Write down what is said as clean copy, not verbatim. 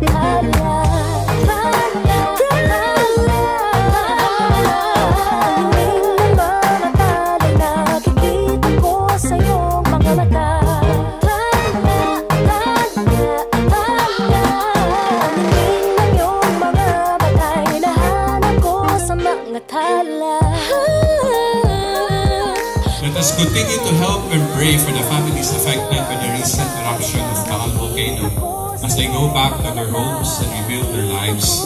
Let us continue to help and pray for the families affected by the recent eruption of Taal Volcano as they go back to their homes and rebuild their lives.